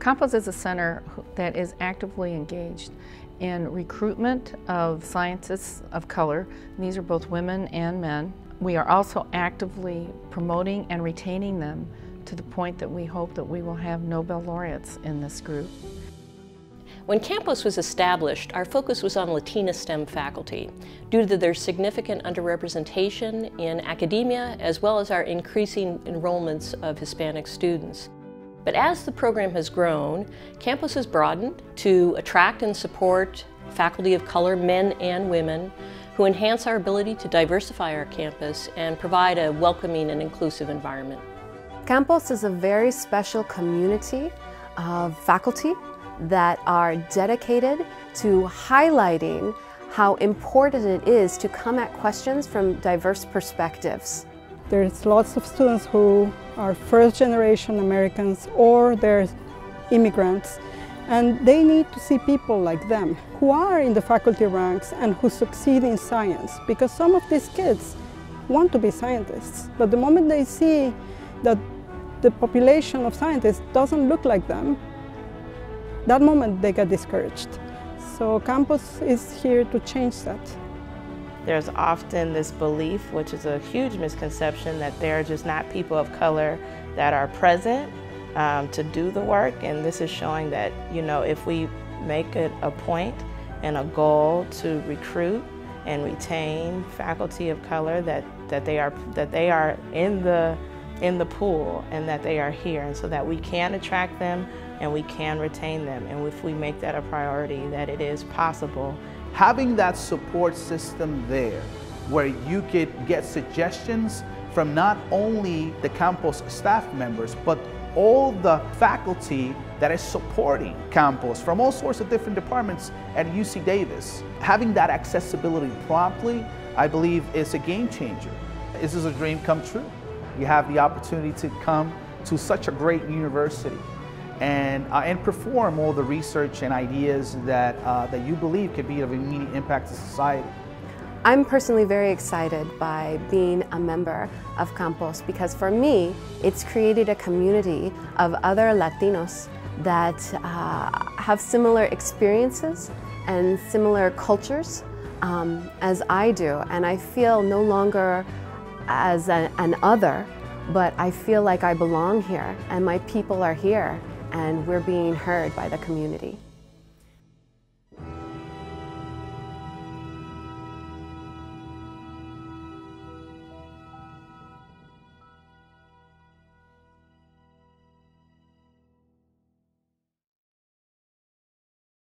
Campos is a center that is actively engaged in recruitment of scientists of color. These are both women and men. We are also actively promoting and retaining them to the point that we hope that we will have Nobel laureates in this group. When Campos was established, our focus was on Latina STEM faculty due to their significant underrepresentation in academia as well as our increasing enrollments of Hispanic students. But as the program has grown, Campos has broadened to attract and support faculty of color, men and women, who enhance our ability to diversify our campus and provide a welcoming and inclusive environment. Campos is a very special community of faculty that are dedicated to highlighting how important it is to come at questions from diverse perspectives. There's lots of students who are first-generation Americans or they're immigrants, and they need to see people like them who are in the faculty ranks and who succeed in science, because some of these kids want to be scientists, but the moment they see that the population of scientists doesn't look like them, that moment they get discouraged. So Campos is here to change that. There's often this belief, which is a huge misconception, that there are just not people of color that are present to do the work. And this is showing that, you know, if we make it a point and a goal to recruit and retain faculty of color, that they are in the pool and that they are here, and so that we can attract them and we can retain them. And if we make that a priority, that it is possible. Having that support system there, where you could get suggestions from not only the Campos staff members, but all the faculty that is supporting Campos from all sorts of different departments at UC Davis. Having that accessibility promptly, I believe, is a game changer. This is a dream come true. You have the opportunity to come to such a great university and perform all the research and ideas that you believe could be of immediate impact to society. I'm personally very excited by being a member of Campos, because for me, it's created a community of other Latinos that have similar experiences and similar cultures as I do, and I feel no longer as an other, but I feel like I belong here and my people are here and we're being heard by the community.